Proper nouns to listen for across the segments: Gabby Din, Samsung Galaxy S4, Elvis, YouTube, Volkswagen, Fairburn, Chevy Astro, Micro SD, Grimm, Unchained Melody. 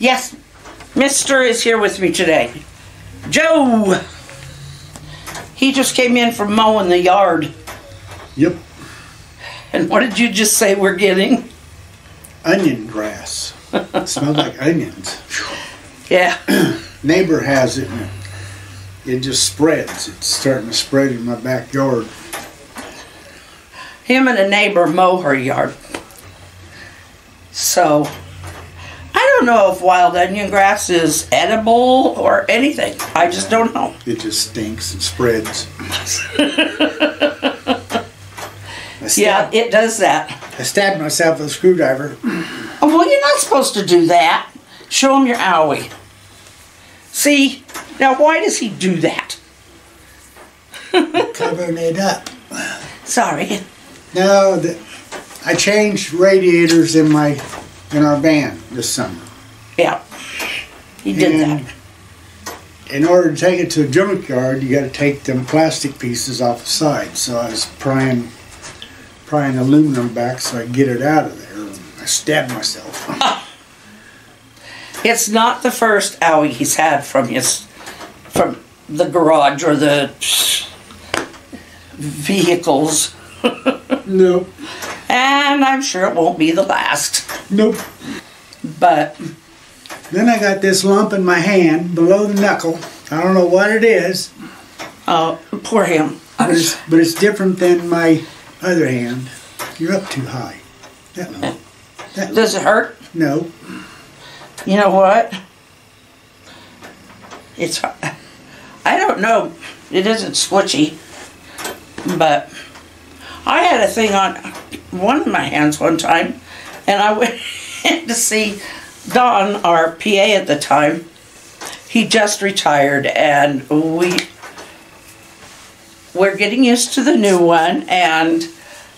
Yes, Mr. is here with me today. Joe! He just came in from mowing the yard. Yep. And what did you just say we're getting? Onion grass. It smells like onions. Yeah. Neighbor has it, and it just spreads. It's starting to spread in my backyard. Him and a neighbor mow her yard. So, I don't know if wild onion grass is edible or anything. I just don't know. It just stinks and spreads. Yeah, it does that. I stabbed myself with a screwdriver. Oh, well, you're not supposed to do that. Show him your owie. See? Now, why does he do that? Covering it up. Sorry. No, I changed radiators in our van this summer. Yeah, he did that. In order to take it to a junkyard, you got to take them plastic pieces off the side. So I was prying aluminum back so I could get it out of there. And I stabbed myself. Oh. It's not the first owie he's had from the garage or the vehicles. No. And I'm sure it won't be the last. Nope. But then I got this lump in my hand below the knuckle. I don't know what it is. Oh, poor him. But it's different than my other hand. You're up too high. That lump. Does it hurt? No. You know what? It's, I don't know. It isn't squishy, but I had a thing on one of my hands one time, and I went in to see Don, our PA at the time. He just retired, and we're getting used to the new one,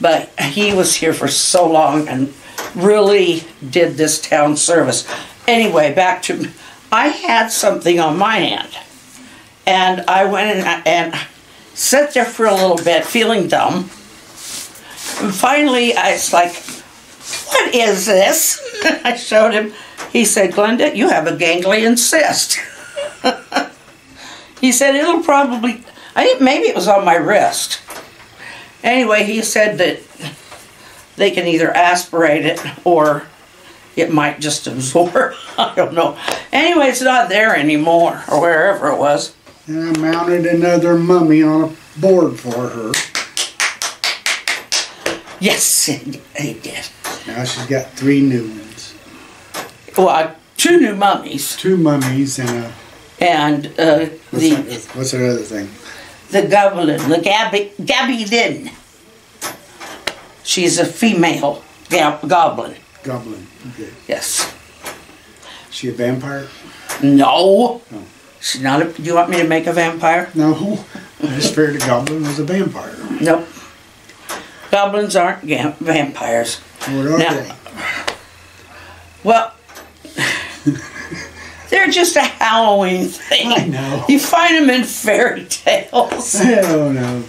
but he was here for so long and really did this town service. Anyway, back to, I had something on my hand, and I went and sat there for a little bit feeling dumb. And finally, I was like, what is this? I showed him. He said, Glenda, you have a ganglion cyst. He said, it'll probably, I think maybe it was on my wrist. Anyway, he said that they can either aspirate it or it might just absorb. I don't know. Anyway, it's not there anymore or wherever it was. And I mounted another mummy on a board for her. Yes, he did. Now she's got 3 new ones. Well, 2 new mummies. 2 mummies and a... And what's that other thing? The goblin, the Gabby Din. She's a female goblin. Goblin, okay. Yes. Is she a vampire? No. Oh. She's not a... Do you want me to make a vampire? No. I just figured a goblin was a vampire. Nope. Goblins aren't vampires. What are they? Well, they're just a Halloween thing. I know. You find them in fairy tales. I don't know.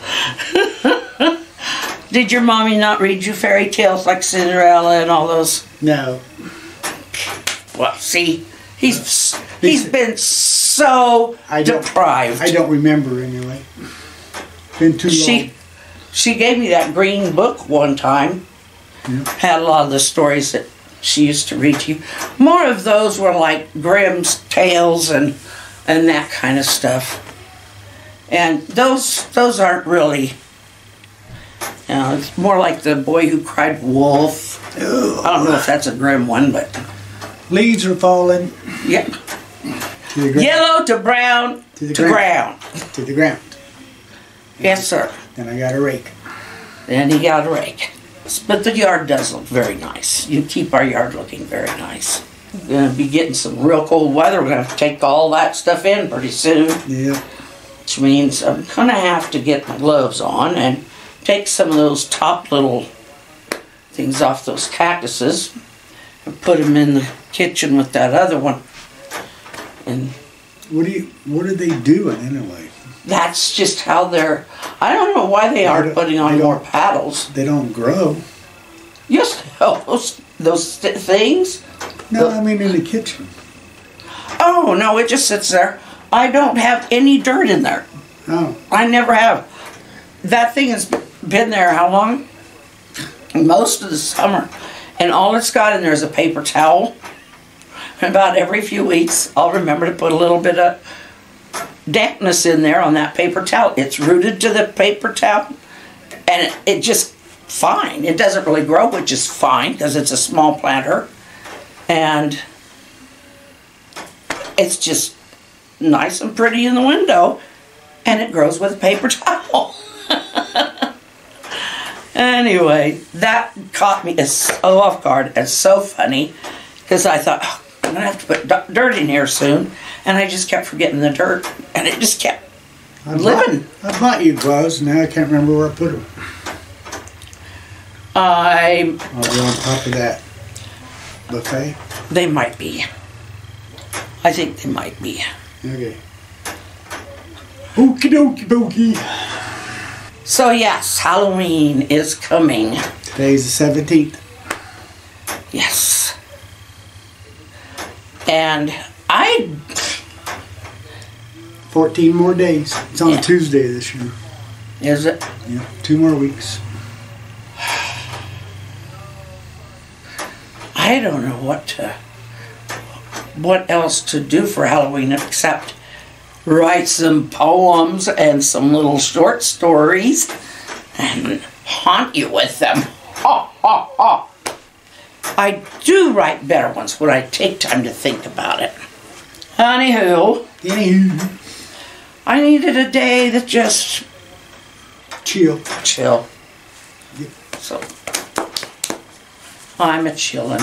Did your mommy not read you fairy tales like Cinderella and all those? No. Well, see, he's been so deprived. I don't remember anyway. Been too long. She gave me that green book one time. Yep. Had a lot of the stories that she used to read to you. More of those were like Grimm's Tales and that kind of stuff. And those aren't really, you know, it's more like The Boy Who Cried Wolf. Ugh. I don't know if that's a grim one, but... Leaves are falling. Yep. To the ground. Yellow to brown to the ground. To the ground. Yes, sir. Then I got a rake. Then he got a rake. But the yard does look very nice. You keep our yard looking very nice. We're going to be getting some real cold weather. We're going to have to take all that stuff in pretty soon. Yeah. Which means I'm going to have to get my gloves on and take some of those top little things off those cactuses and put them in the kitchen with that other one. And what are they doing anyway? That's just how they're... I don't know why they aren't putting on more paddles. They don't grow. Yes, those things. No, I mean in the kitchen. Oh, no, it just sits there. I don't have any dirt in there. Oh. I never have. That thing has been there how long? Most of the summer. And all it's got in there is a paper towel. And about every few weeks, I'll remember to put a little bit of dampness in there on that paper towel. It's rooted to the paper towel. And it just fine. It doesn't really grow, which is fine because it's a small planter. And it's just nice and pretty in the window. And it grows with a paper towel. Anyway, that caught me so off guard and so funny because I thought, oh, I'm going to have to put dirt in here soon. And I just kept forgetting the dirt. And it just kept living. I bought you gloves and now I can't remember where I put them. Are they on top of that buffet? They might be. I think they might be. Okay. Okie dokie dokie. So yes, Halloween is coming. Today's the 17th. Yes. And 14 more days. It's on Tuesday this year. Is it? Yeah, 2 more weeks. I don't know what else to do for Halloween except write some poems and some little short stories and haunt you with them. Ha, ha, ha. I do write better ones when I take time to think about it. Anywho, I needed a day that just chill. Yep. So I'm a chillin'.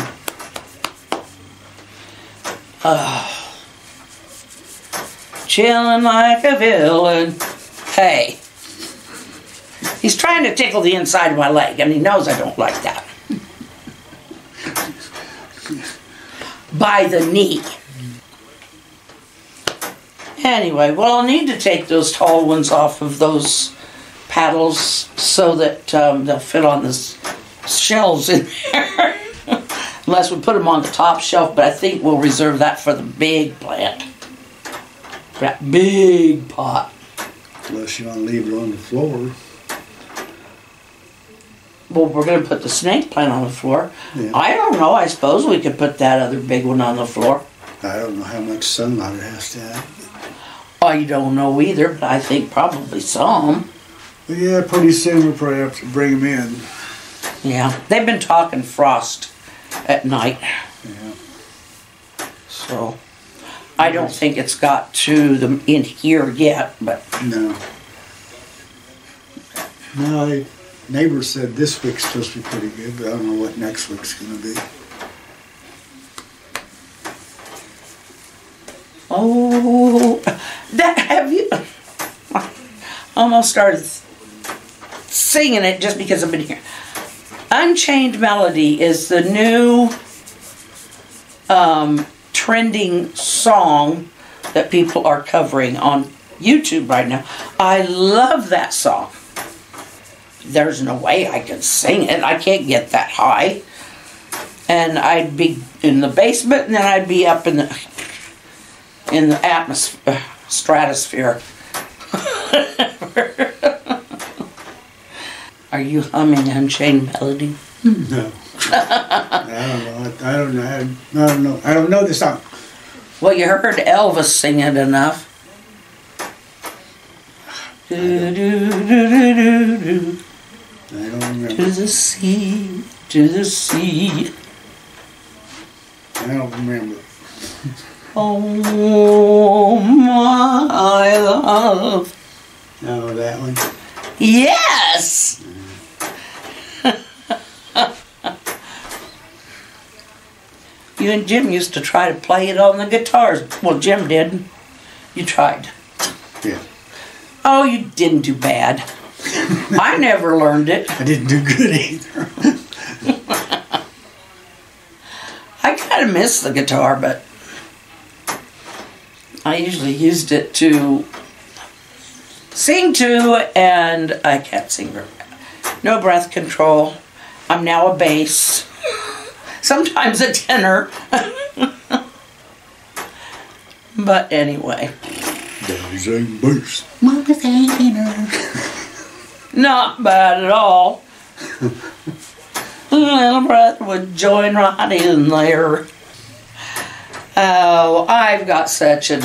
Chillin' like a villain. Hey. He's trying to tickle the inside of my leg, and he knows I don't like that. By the knee. Anyway, well, I'll need to take those tall ones off of those paddles so that they'll fit on this shelves in there. Unless we put them on the top shelf, but I think we'll reserve that for the big plant. That big pot. Unless you want to leave it on the floor. Well, we're going to put the snake plant on the floor. Yeah. I don't know. I suppose we could put that other big one on the floor. I don't know how much sunlight it has to have. I don't know either, but I think probably some. Yeah, pretty soon we'll probably have to bring them in. Yeah, they've been talking frost at night. Yeah. So, I don't think it's got to them in here yet, but... No. No, the neighbors said this week's supposed to be pretty good, but I don't know what next week's going to be. Oh, I almost started singing it just because I've been here. Unchained Melody is the new trending song that people are covering on YouTube right now. I love that song. There's no way I can sing it. I can't get that high. And I'd be in the basement and then I'd be up in the atmosphere, stratosphere. Are you humming Unchained Melody? No. I don't know the song. Well, you heard Elvis sing it enough. I don't remember. To the sea, to the sea. I don't remember. Oh, my love. Oh, that one? Yes! You and Jim used to try to play it on the guitars. Well, Jim did. You tried. Yeah. Oh, you didn't do bad. I never learned it. I didn't do good either. I kind of miss the guitar, but I usually used it to sing to, and I can't sing. No breath control. I'm now a bass. Sometimes a tenor. But anyway. Not bad at all. Little brother would join right in there. Oh, I've got such a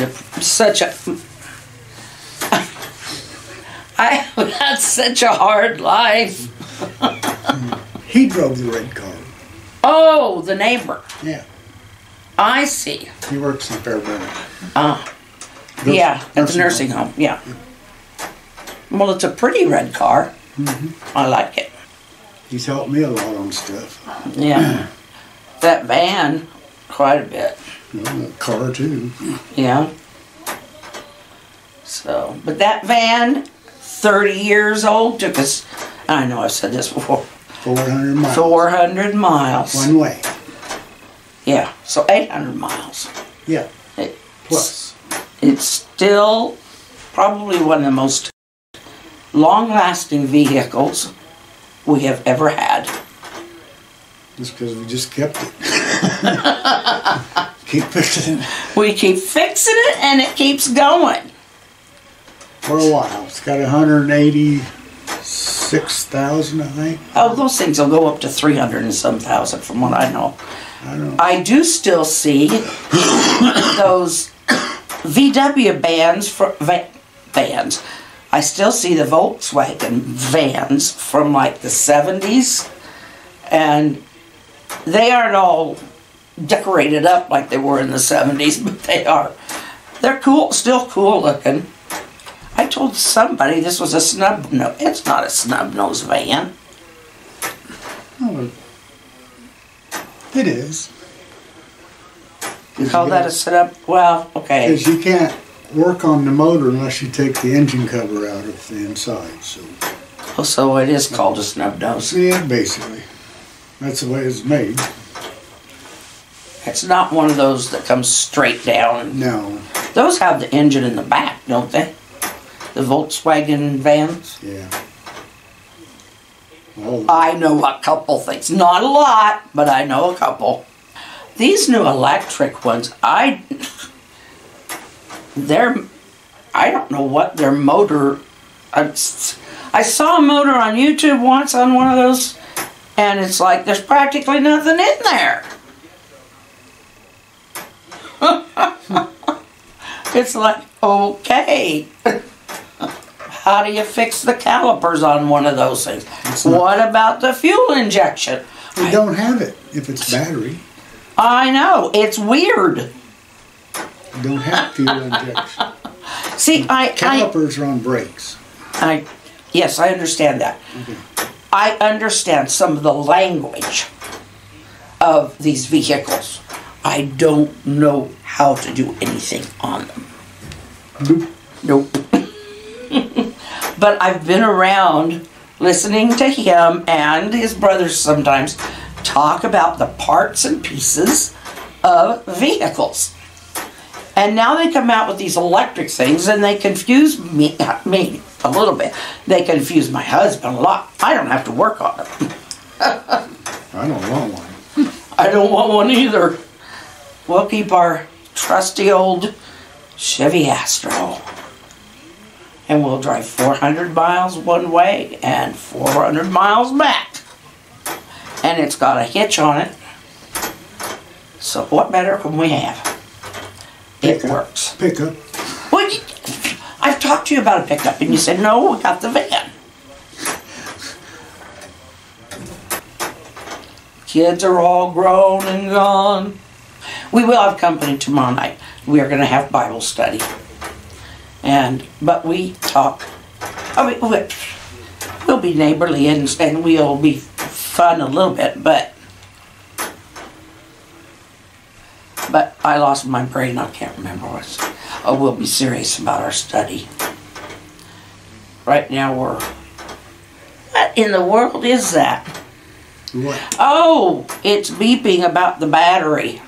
hard life. He drove the red car. Oh, the neighbor. Yeah. I see. He works in Fairburn. Ah. Yeah, at the nursing home. Yeah. Well, it's a pretty red car. Mm-hmm. I like it. He's helped me a lot on stuff. Yeah. That van, quite a bit. Well, that car, too. Yeah. So, but that van, 30 years old, took us, I know I've said this before. 400 miles. 400 miles. One way. Yeah, so 800 miles. Yeah. Plus. It's still probably one of the most long-lasting vehicles we have ever had. It's because we just kept it. Keep fixing it. We keep fixing it, and it keeps going. For a while. It's got 186,000, I think. Oh, those things will go up to 300 and some thousand, from what I know. I don't know. I do still see those VW vans vans. I still see the Volkswagen vans from like the 70s, and they aren't all decorated up like they were in the 70s, but they are. They're cool, still cool looking. I told somebody this was a snub nose. It's not a snub nose van. Oh, it is. You call that a setup? Well, okay. Because you can't work on the motor unless you take the engine cover out of the inside. So, oh, so it is called a snub nose. Yeah, basically. That's the way it's made. It's not one of those that comes straight down. No. Those have the engine in the back, don't they? The Volkswagen vans? Yeah. Well, I know a couple things. Not a lot, but I know a couple. These new electric ones, I don't know what their motor. I saw a motor on YouTube once on one of those, and it's like there's practically nothing in there. It's like, okay, how do you fix the calipers on one of those things? What about the fuel injection? We don't have it if it's battery. I know, it's weird. You don't have fuel injection. See, calipers are on brakes. Yes, I understand that. Okay. I understand some of the language of these vehicles. I don't know how to do anything on them. Nope. But I've been around listening to him and his brothers sometimes talk about the parts and pieces of vehicles. And now they come out with these electric things, and they confuse me a little bit. They confuse my husband a lot. I don't have to work on them. I don't want one. I don't want one either. We'll keep our trusty old Chevy Astro. And we'll drive 400 miles one way and 400 miles back. And it's got a hitch on it. So what better can we have? It works. Pickup. Well, I've talked to you about a pickup, and you said, no, we got the van. Kids are all grown and gone. We will have company tomorrow night. We are going to have Bible study. But we talk. I mean, we'll be neighborly, and we'll be fun a little bit, but I lost my brain. I can't remember what it was. Oh, we'll be serious about our study. Right now we're... What in the world is that? What? Oh, it's beeping about the battery.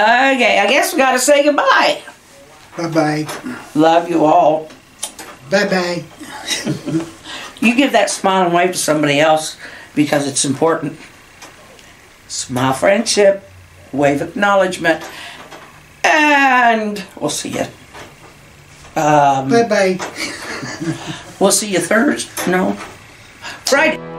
Okay, I guess we gotta say goodbye. Bye-bye. Love you all. Bye-bye. You give that smile and wave to somebody else, because it's important. Smile friendship. wave acknowledgement, and we'll see you. Bye bye. We'll see you Thursday. No, Friday.